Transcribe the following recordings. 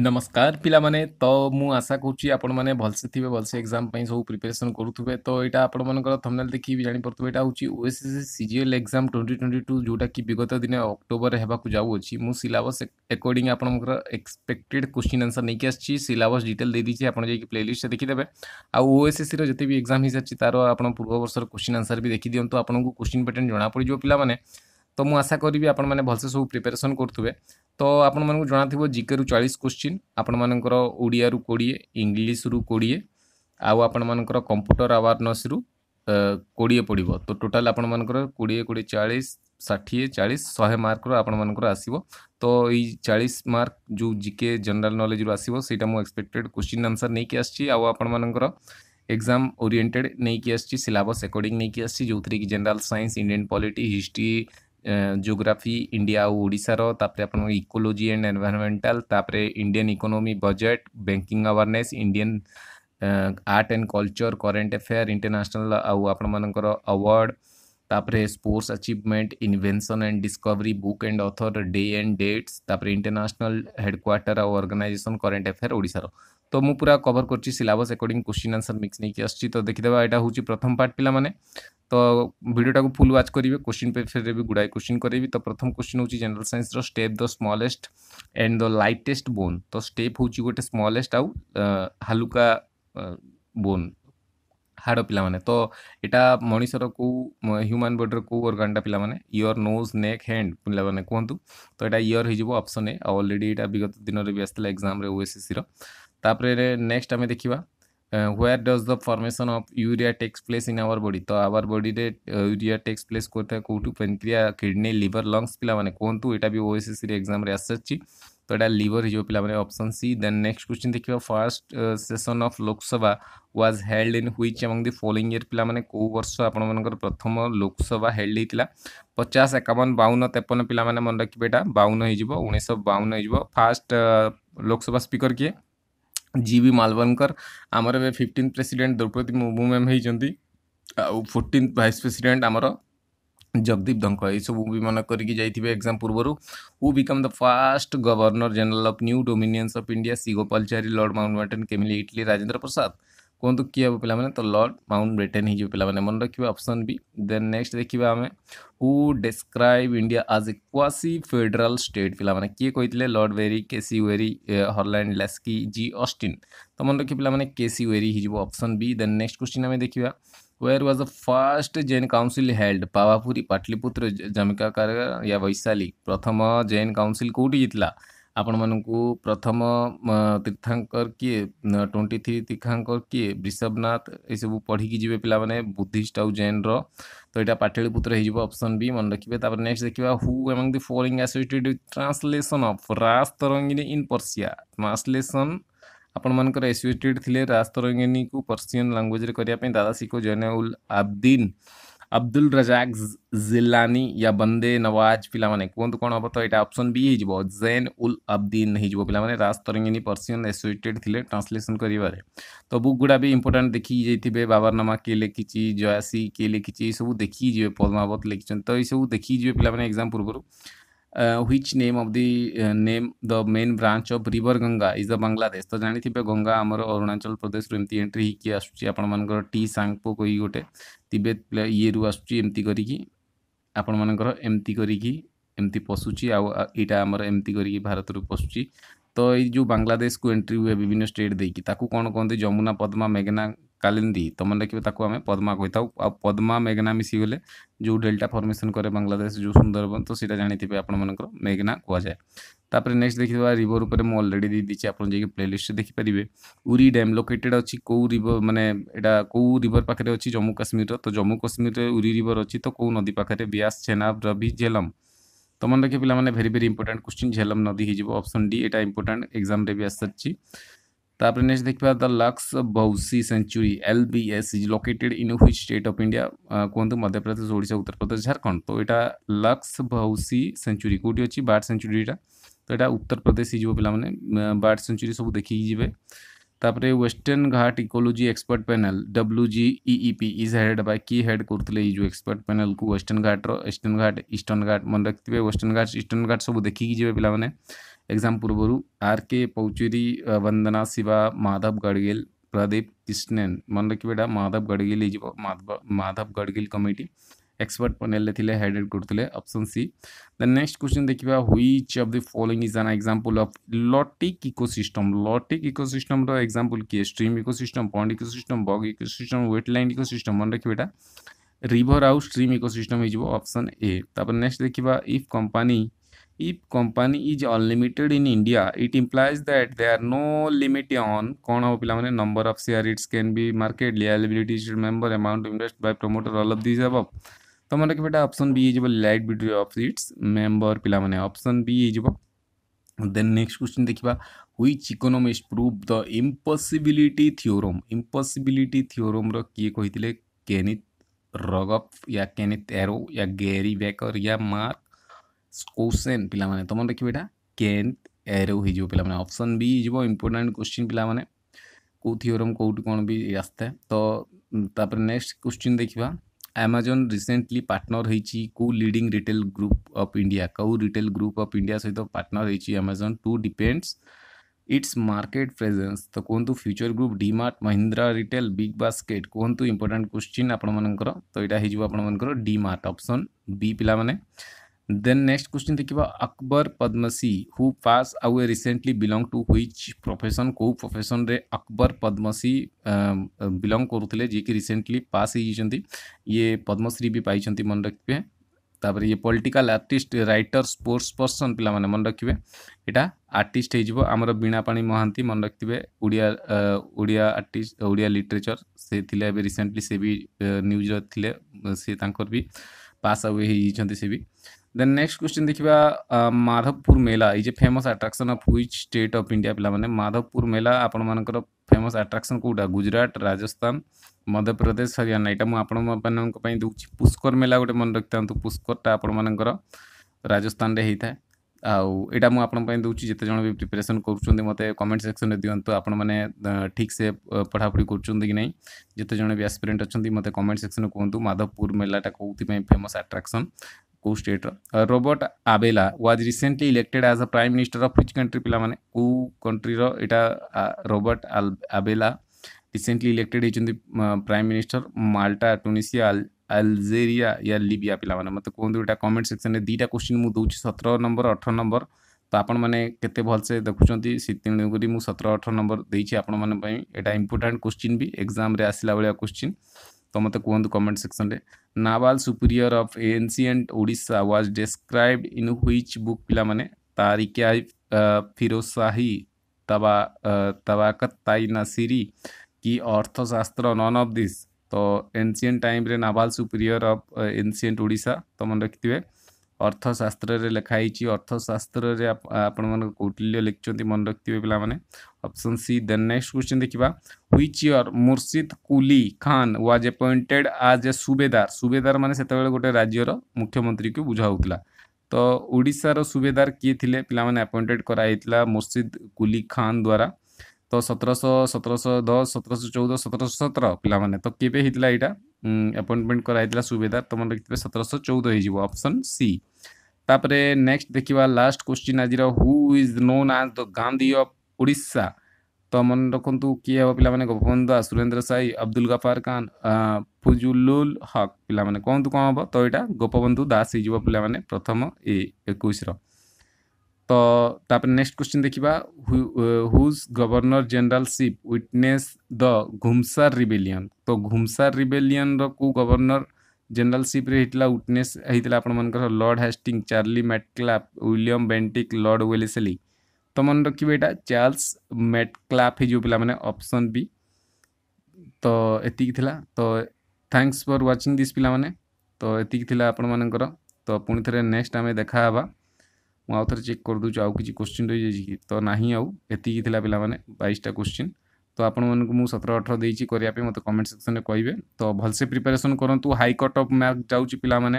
नमस्कार पिला माने तो मु आशा करूँ आपण माने भलसे थिबे भलसे एग्जाम पई सब प्रिपरेशन करूथबे। तो एटा आपण मानकर थंबनेल देखि जानि परथबे एटा होची ओएसएससी सीजीएल एग्जाम 2022 जोटा कि विगत दिन अक्टोबर हेबा को जाउ अछि। मु सिलेबस अकॉर्डिंग आपण एक्सपेक्टेड क्वेश्चन आंसर नै के आछि, सिलेबस डिटेल दे दिछि, आपण जे कि प्लेलिस्ट देखि देबे। आ ओएसएससी रो जति भी एग्जाम हिसाब छि तारो आपण पूर्व वर्ष रो क्वेश्चन आंसर भी देखि दियंतु, आपण को क्वेश्चन पैटर्न जना पड़ि जो पिला माने। तो मु आशा करी आपण माने भलसे सब प्रिपरेशन करथबे। तो आपण मानक जना थिबो जीके रु 40 क्वेश्चन, आपण मानकर ओडिया रु 20, इंग्लिश रु 20, आउ आपण मानकर कंप्यूटर अवेयरनेस रु 20 पडिबो। तो टोटल आपण मानकर 20 20 40 60 40 100 मार्क रो आपण मानकर आसीबो। तो ई 40 मार्क जो जीके जनरल नॉलेज रु आसीबो सेटा मु एक्सपेक्टेड क्वेश्चन आंसर नै के आछि, आउ आपण मानकर एग्जाम ओरिएंटेड नै के आछि, सिलेबस अकॉर्डिंग नै के आछि, जो three general science, Indian polity, history, geography, India और ओडिशा रो, तापरे अपन इकोलॉजी एंड एनवायरमेंटल, तापरे Indian economy, budget, banking awareness, Indian art and culture, current affair, international और अपन मानकर अवार्ड, तापरे sports achievement, invention and discovery, book and author, day and dates, तापरे इंटरनेशनल हेडक्वार्टर और ऑर्गेनाइजेशन, करंट अफेयर ओडिशा रो। तो मु पूरा कवर करछि syllabus according question answer mix नै के आछि। तो देखि देबा एटा होछि प्रथम पार्ट पिला माने। तो वीडियोटा को फुल वाच करिवे, क्वेश्चन पेपर रे भी गुडाई क्वेश्चन करेबी। तो प्रथम क्वेश्चन होछि जनरल साइंस रो step the smallest and the lightest bone. तो स्टेप होछि गोटे स्मॉलेस्ट आउ हालुका बोन हाड़ पिला माने। तो एटा मनुष्य रो को ह्यूमन बॉडी रो को ऑर्गनटा पिला माने ईयर, नोज, नेक, हैंड पिला माने कोंतु। तो एटा ईयर होई जेबो ऑप्शन ए, ऑलरेडी एटा विगत दिन रे भी आस्तला एग्जाम रे ओएसएससी रो। तापरे नेक्स्ट आमे देखिबा where does the formation of urea takes place in our body। तो आवर बॉडी रे यूरिया टेक्स प्लेस कोठे कोठु पेनक्रिया, किडनी, लिवर, लंग्स पिला माने कोंतु। एटा भी ओएसएससी रे एग्जाम रे आसछि। तो एटा लिवर हिजो पिला माने option C. Then next question देखिबा first session of Lok Sabha was held in which among the following year. पिला माने को वर्ष आपण मानकर प्रथम लोकसभा हेल्ड हेतिला। 50 51 52 53 पिला माने मन रखिबे। एटा 52 हिजो, 1952 हिजो। फर्स्ट लोकसभा स्पीकर के जीवी मालवनकर। आमर ए 15th president Draupadi Murmu ma'am होती, 14th भाइस प्रेसिडेंट आमर जगदीप धनखड़। ये सब मन करेंगे एग्जाम पूर्वर। Who become the first governor general of new dominions of India. C Gopalachari, Lord Mountbatten, केमिली इटली, राजेंद्र प्रसाद कहतु किए हे पे। तो लॉर्ड माउंटबेटन हो पे मन रखिए ऑप्शन बी। देन नेक्स्ट देखा आम हु डिस्क्राइब इंडिया आज ए क्वासी फेडरल स्टेट। पे किए कहते लॉर्ड वेरी, केसी वेरी, हॉलैंड लेस्की, जी ऑस्टिन। तो मन रखिए पे केसी वेरी हो option B. Then next question आम देखा where was the first Jain council held. Pawapuri, Pataliputra, जमकाकार या वैशाली। प्रथम जैन काउंसिल कौटी जीतला आपण मानू। प्रथम तीर्थांकर किए, 23 तीर्थांकर किए, वृषभनाथ। ये सब पढ़ी जी पे बुद्धिस्ट आउ जैन रो। तो यहाँ पाटलिपुत्र हो ऑप्शन बी मन रखिए। नेक्स्ट देखा who among the following associated with translation of Rajatarangini in Persia. Translation आपण मानकर एसोसिएटेड थिले राज तरंगिणी को पर्सियन लैंग्वेज रे करिया पे दादा शिको जैन उल आबदीन, अब्दुल रजाक जिलानी या बंदे नवाज पिला माने कोंतु कोन हबो। तो एटा ऑप्शन बी हिजबो जैन उल अब्दीन हिजबो पिला माने। राज तरंगिणी पर्सियन एसोसिएटेड थिले ट्रांसलेशन करिवारे। तो बुक गुडा भी इंपोर्टेंट देखि जैतिबे, बाबरनामा के लिखिची, जयासी के लिखिची, सब देखि जिवे, पद्मावत लिखिचन। तो ए सब देखि जिवे पिला माने एग्जाम पूर्वरु। Which name of the main branch of river Ganga is the Bangladesh. तो जानी थे गंगा आमर अरुणाचल प्रदेश एमती एंट्री होकर आसान टी सांगपो कोई गोटे तिब्बत ये रु आमती करमती पशुची आईटा आमर एमती कर भारत रू पशुची। तो ये जो बांग्लादेश को एंट्री हुए विभिन्न स्टेट देकी कौन कहते जमुना, पद्मा, मेघना, कालिंदी। तो मन रखिए आम पद्मा कही था। पद्मा मेघना मिसीगले जो डेल्टा फॉर्मेशन करे बांग्लादेश जो सुंदर बन। तो सीटा जानी थे आपण मन मेघना कहुए। तापर नेक्स्ट देखा रिवर पर मुझे अलरेडी दे दीची, आप प्लेलिस्ट देखिपारे। उरी डैम लोकेटेड अच्छी कौ रिवर माने एटा कौ रिवर पाखे अच्छी जम्मू काश्मीर। तो जम्मू काश्मीर उरी रिवर अच्छी। तो कौ नदी पाखे ब्यास, चेनाब, रवि, झेलम। तो मन रखिए पे very very important question Jhelum नदी हो ऑप्शन डी। एटा इंपोर्टेंट एग्जाम रे भी आसछि। तापर नेक्स्ट देखा द लक्स बौसी sanctuary LBS is located in which state of India. कहतु मध्यप्रदेश, ओडिशा, उत्तर प्रदेश, झारखंड। तो यहाँ लक्स बौसी सेंचुरी कौटी अच्छी बर्ड सेंचुरी। तो यहाँ उत्तर प्रदेश हो पे बर्ड सेंचुरी सब देखिए जी। तापर western Ghat ecology expert panel WGEEP is head by की हेड करते जो एक्सपर्ट पैनल को वेस्टर्न घाट, ईस्टर्न घाट मन रखिए। वेस्टर्न घाट, ईस्टर्न घाट सब देखिए जी पे। एग्जाम पूर्व आर.के. पौचेरी, वंदना शिवा, माधव गडगेल, प्रदीप कृष्णन। मन रखिए Madhav Gadgil Madhav Gadgil committee expert panel headed करते option C. The next question देखिए which of the following is an example of lotic ecosystem. Lotic ecosystem रो एग्जांपल किए stream ecosystem, pond ecosystem, bog ecosystem, wetland ecosystem. मन रखिए बेटा river आउ stream ecosystem option A. तापर next देखिए if company is unlimited in India it implies that they are no limit on कौन हो पे number of share its can be market liability member amount invest by promoter all of this above. तो मन रखिए बेटा option B हो liability of its member पे option B हो। देन नेक्स्ट क्वेश्चन देखा which economist prove the impossibility theorem. Impossibility theorem रो किए कहते केनिथ रगफ या केनिथ एरो या गैरी बेकर या मार्क स्कोसेन पे। तो मन रखिए बेटा केनिथ एरो हो पे ऑप्शन बी हो। इंपोर्टेंट क्वेश्चन पे कौ थ्योरम कौटी कौन भी आसता है। तो नेक्स्ट क्वेश्चन देखा Amazon रिसेंटली पार्टनर होइची को leading retail group of India. कौ रिटेल ग्रुप ऑफ इंडिया सहित पार्टनर होइची Amazon to depends its market presence. तो कहतु future group DMart, Mahindra retail, big basket कहतु। इंपोर्टेंट क्वेश्चन आपण मानकर तो यहाँ हो डीमार्ट ऑप्शन बी पे। देन नेक्स्ट क्वेश्चन देखा Akbar Padamsee who pass away recently belong to which profession. कौ प्रोफेशन रे अकबर पद्मसी बिलॉन्ग करुले जी कि रिसेंटली पास होती ये पद्मश्री भी पाई मन रखिए। तापर ये political artist, writer, sports person पिला माने मन रखिए यहाँ आर्टिस्ट होमर वीणापाणी महांती मन रखिए ओडिया आर्टिस्ट ओडिया लिटरेचर से थिले रिसेंटली से भी न्यूज थिले से तांकर भी पास अवे होती से भी। देन नेक्स्ट क्वेश्चन देखा Madhavpur Mela is a famous attraction of which state of India पे। माधवपुर मेला आपण मानकर फेमस अट्राक्शन कौटा गुजरात, राजस्थान, मध्यप्रदेश, हरियाणा। यहाँ मुझे दूसरी पुष्कर मेला गोटे मन रखि था पुष्करटा आपर राजस्थान में होता है। आईटा मुझे दूसरी जिते जन भी प्रिपेरेसन कर मत कमेंट सेक्शन में दिवत आपण मैंने ठीक से पढ़ापढ़ी कर नहीं जिते जन भी एस्पिरेंट अच्छा मत कमेंट सेक्शन में कहतु माधवपुर मेलाटा कौन फेमस अट्राक्शन को state. Robert Abela was recently elected as a prime minister of which country पिला माने को कंट्री रो एटा रॉबर्ट आबेला रिसेंटली इलेक्टेड होइचंदी prime minister Malta, Tunisia, Algeria या लिबिया पिला माने मते कोंदो एटा कमेंट सेक्शन रे दीटा क्वेश्चन मु दोउची 17 नंबर 18 नंबर। तो आपण माने केते भल से देखुचंती से तेणुकरी मु 17 18 नंबर देइची आपण माने पई एटा इंपोर्टेंट क्वेश्चन भी एग्जाम रे आसिला बलिया क्वेश्चन। तो मत कहु कमेंट सेक्शन में naval superior of ancient Odisha was described in which book पिला माने तारिका फिरोशाही तबाकत ताई नासिरी की अर्थशास्त्र नॉन ऑफ दिस। तो एनसीएंट टाइम रे naval superior of ancient Odisha तो मन रखिथे अर्थशास्त्र रे लिखाई अर्थशास्त्र रे आपण मन कौटिल्य लिखचंती मन रखिथे पिला माने option C. Then next question देखिबा which year Murshid Quli Khan was appointed as a subedar. सुबेदार माने सेतबेले गोटे राज्यर मुख्यमंत्री को बुझाउतला। तो ओडिसा रो सुबेदार किए थिले पिला माने अपॉइंटेड कराइतला मुर्शिद कुली खान द्वारा। तो 1700 1710 1714 1717 पिला माने तो केबे हितला एटा अपॉइंटमेंट कराइतला सुबेदार। तो मन रखिबे 1714 हे जीवो ऑप्शन सी। तापरे नेक्स्ट देखिबा लास्ट क्वेश्चन आजिर who is known as the Gandhi of Odisha. तो मन रखु किए हे पे गोपबंधु दास, सुरेंद्र साई, अब्दुल गफार खान, फुजुलुल हक पिला माने कहतु कौन हम। तो यहाँ गोपबंधु दास हो पे प्रथम ए 21 रो। तो तापर नेक्स्ट क्वेश्चन देखा whose governor generalship witness the Ghumsar rebellion. तो घुमसार रिबेलियन रो गवर्नर जनरलशिप होता विटनेस होता आपर lord Hasting, Charles Metcalfe, William Bentinck, Lord Wellesley. तो मन रखिए यहाँ चार्ल्स मैटक्लाप हो पे ऑप्शन बी। तो एतिक थिला। तो थैंक्स फॉर वाचिंग दिस पिला माने। तो एतिक थिला आपण मानकर। तो पुणी थे नेक्स्ट आम देखा हवा मु आउ थे चेक कर दूँ आउ किसी क्वेश्चन रही जाए कि तो ना आउ एतिक थिला पिला माने 22टा क्वेश्चन। तो आपण मानक मु 17 18 देइची करिया पे मत कमेंट सेक्शन में कहिबे। तो भल से प्रिपरेशन करंतु हाई कट ऑफ मार्क जाउची पिला माने।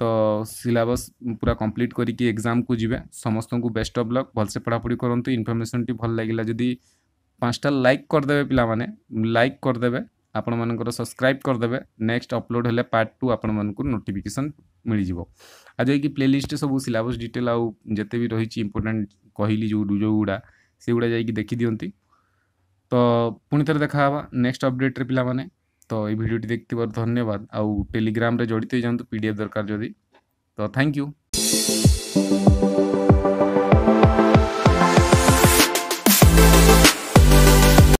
तो सिलेबस पूरा कंप्लीट करके एग्जाम को जीवे। समस्त को बेस्ट ऑफ लक, भल से पढ़ापढ़ी करंतु। इनफॉरमेशन टी भल लागिला जदी 5टा लाइक कर देबे पिला माने, लाइक कर देबे आपण मानकर सब्सक्राइब कर देबे। नेक्स्ट अपलोड हेले पार्ट 2 आपण मानकर नोटिफिकेशन मिली जीवो। आ जे कि प्ले लिस्ट सब सिलेबस डिटेल आ जते भी रही इंपोर्टेंट कहली जो गुड़ा से गुड़ा जाई कि देखि दियंती। तो पुणी थोड़े देखा नेक्स्ट अपडेट रे पिला माने। तो ये वीडियो देखते धन्यवाद। आउ टेलीग्राम रे जड़ित हो जातु पीडीएफ दरकार जदि। तो थैंक यू।